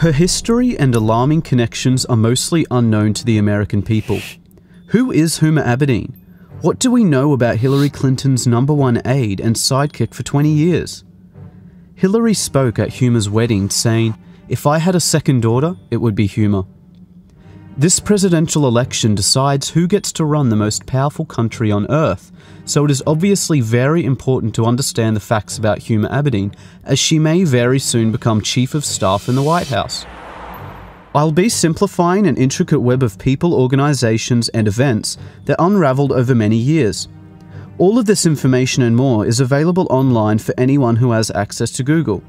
Her history and alarming connections are mostly unknown to the American people. Who is Huma Abedin? What do we know about Hillary Clinton's #1 aide and sidekick for 20 years? Hillary spoke at Huma's wedding saying, "If I had a second daughter, it would be Huma." This presidential election decides who gets to run the most powerful country on earth, so it is obviously very important to understand the facts about Huma Abedin, as she may very soon become chief of staff in the White House. I'll be simplifying an intricate web of people, organizations, and events that unraveled over many years. All of this information and more is available online for anyone who has access to Google.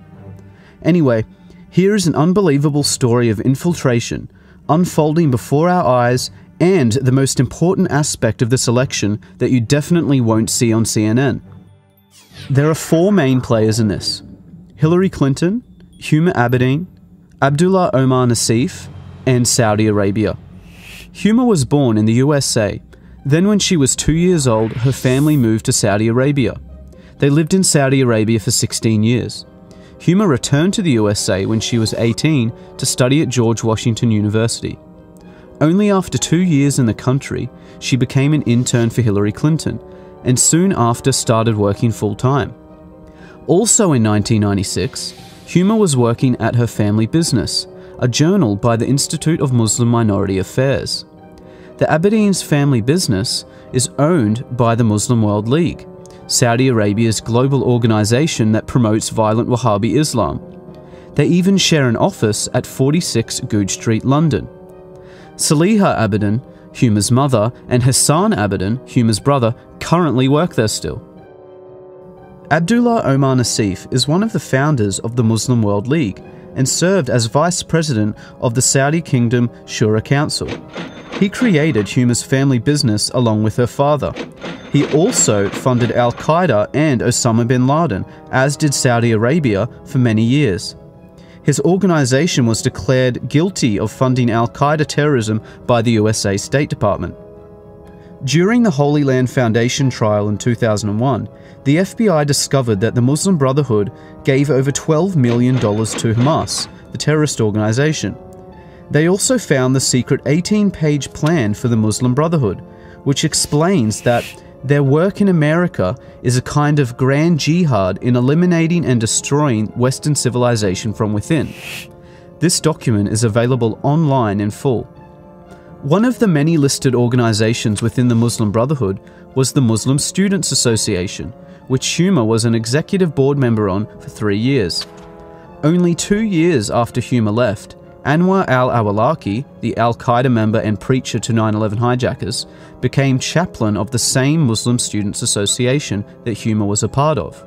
Anyway, here is an unbelievable story of infiltration, unfolding before our eyes, and the most important aspect of this election that you definitely won't see on CNN. There are four main players in this: Hillary Clinton, Huma Abedin, Abdullah Omar Naseef, and Saudi Arabia. Huma was born in the USA. Then when she was 2 years old, her family moved to Saudi Arabia. They lived in Saudi Arabia for 16 years. Huma returned to the USA when she was 18 to study at George Washington University. Only after 2 years in the country, she became an intern for Hillary Clinton, and soon after started working full-time. Also in 1996, Huma was working at her family business, a journal by the Institute of Muslim Minority Affairs. The Abedin's family business is owned by the Muslim World League, Saudi Arabia's global organization that promotes violent Wahhabi Islam. They even share an office at 46 Goodge Street, London. Saleha Abedin, Huma's mother, and Hassan Abedin, Huma's brother, currently work there still. Abdullah Omar Naseef is one of the founders of the Muslim World League and served as vice president of the Saudi Kingdom Shura Council. He created Huma's family business along with her father. He also funded Al-Qaeda and Osama bin Laden, as did Saudi Arabia for many years. His organization was declared guilty of funding Al-Qaeda terrorism by the USA State Department. During the Holy Land Foundation trial in 2001, the FBI discovered that the Muslim Brotherhood gave over $12 million to Hamas, the terrorist organization. They also found the secret 18-page plan for the Muslim Brotherhood, which explains that their work in America is a kind of grand jihad in eliminating and destroying Western civilization from within. This document is available online in full. One of the many listed organizations within the Muslim Brotherhood was the Muslim Students Association, which Huma was an executive board member on for 3 years. Only 2 years after Huma left, Anwar al-Awlaki, the Al-Qaeda member and preacher to 9/11 hijackers, became chaplain of the same Muslim Students Association that Huma was a part of.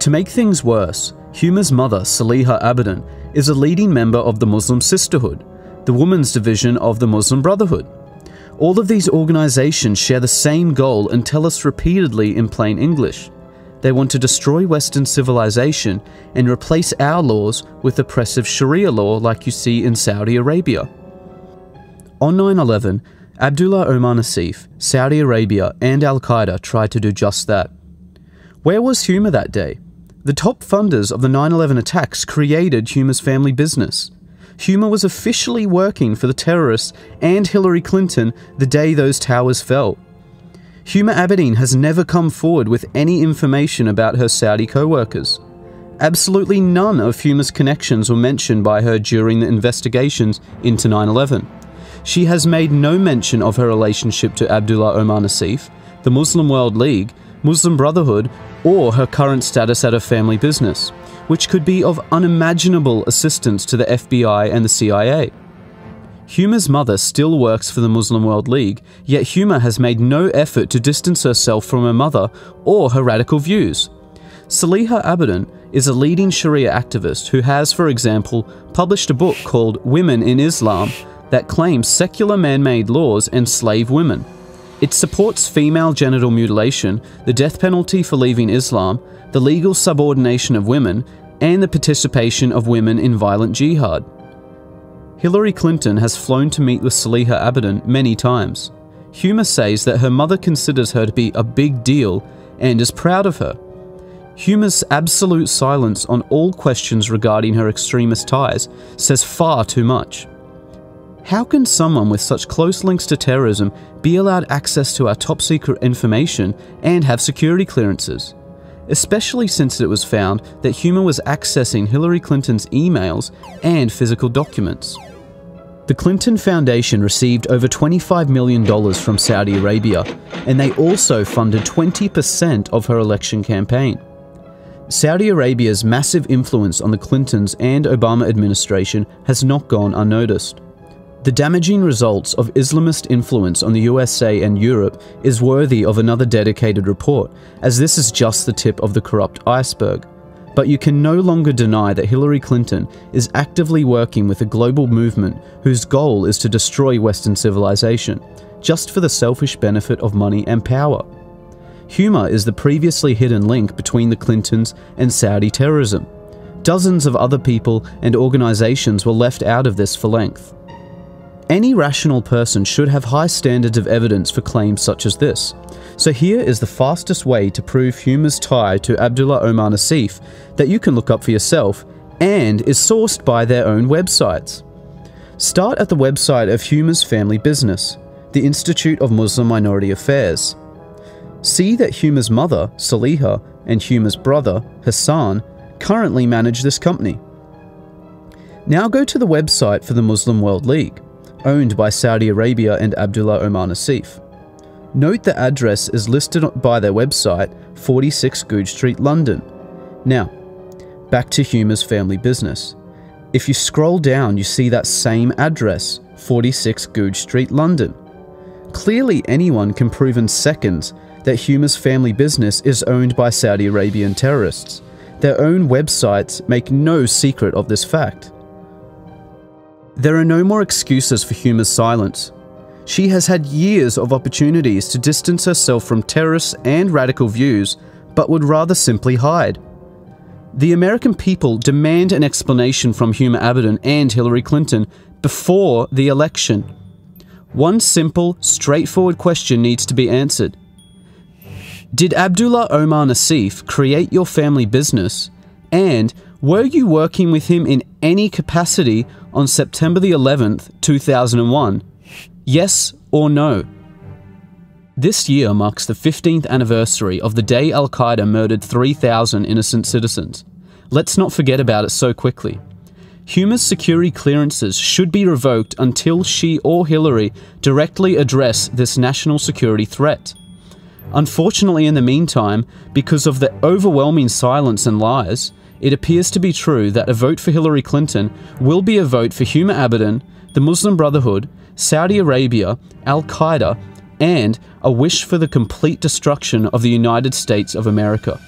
To make things worse, Huma's mother, Saleha Abedin, is a leading member of the Muslim Sisterhood, the women's division of the Muslim Brotherhood. All of these organizations share the same goal and tell us repeatedly in plain English. They want to destroy Western civilization and replace our laws with oppressive Sharia law like you see in Saudi Arabia. On 9/11, Abdullah Omar Naseef, Saudi Arabia, and Al-Qaeda tried to do just that. Where was Huma that day? The top funders of the 9/11 attacks created Huma's family business. Huma was officially working for the terrorists and Hillary Clinton the day those towers fell. Huma Abedin has never come forward with any information about her Saudi co-workers. Absolutely none of Huma's connections were mentioned by her during the investigations into 9/11. She has made no mention of her relationship to Abdullah Omar Naseef, the Muslim World League, Muslim Brotherhood, or her current status at her family business, which could be of unimaginable assistance to the FBI and the CIA. Huma's mother still works for the Muslim World League, yet Huma has made no effort to distance herself from her mother or her radical views. Saleha Abedin is a leading Sharia activist who has, for example, published a book called Women in Islam that claims secular man-made laws enslave women. It supports female genital mutilation, the death penalty for leaving Islam, the legal subordination of women, and the participation of women in violent jihad. Hillary Clinton has flown to meet with Saleha Abedin many times. Huma says that her mother considers her to be a big deal and is proud of her. Huma's absolute silence on all questions regarding her extremist ties says far too much. How can someone with such close links to terrorism be allowed access to our top-secret information and have security clearances? Especially since it was found that Huma was accessing Hillary Clinton's emails and physical documents. The Clinton Foundation received over $25 million from Saudi Arabia, and they also funded 20% of her election campaign. Saudi Arabia's massive influence on the Clintons and Obama administration has not gone unnoticed. The damaging results of Islamist influence on the USA and Europe is worthy of another dedicated report, as this is just the tip of the corrupt iceberg. But you can no longer deny that Hillary Clinton is actively working with a global movement whose goal is to destroy Western civilization, just for the selfish benefit of money and power. Huma is the previously hidden link between the Clintons and Saudi terrorism. Dozens of other people and organizations were left out of this for length. Any rational person should have high standards of evidence for claims such as this. So here is the fastest way to prove Huma's tie to Abdullah Omar Naseef that you can look up for yourself and is sourced by their own websites. Start at the website of Huma's family business, the Institute of Muslim Minority Affairs. See that Huma's mother, Saleha, and Huma's brother, Hassan, currently manage this company. Now go to the website for the Muslim World League, owned by Saudi Arabia and Abdullah Omar Naseef. Note the address is listed by their website, 46 Goodge Street, London. Now, back to Huma's family business. If you scroll down, you see that same address, 46 Goodge Street, London. Clearly anyone can prove in seconds that Huma's family business is owned by Saudi Arabian terrorists. Their own websites make no secret of this fact. There are no more excuses for Huma's silence. She has had years of opportunities to distance herself from terrorists and radical views, but would rather simply hide. The American people demand an explanation from Huma Abedin and Hillary Clinton before the election. One simple, straightforward question needs to be answered. Did Abdullah Omar Naseef create your family business, and were you working with him in any capacity on September the 11th, 2001? Yes or no? This year marks the 15th anniversary of the day Al-Qaeda murdered 3,000 innocent citizens. Let's not forget about it so quickly. Huma's security clearances should be revoked until she or Hillary directly address this national security threat. Unfortunately, in the meantime, because of the overwhelming silence and lies, it appears to be true that a vote for Hillary Clinton will be a vote for Huma Abedin, the Muslim Brotherhood, Saudi Arabia, Al-Qaeda, and a wish for the complete destruction of the United States of America.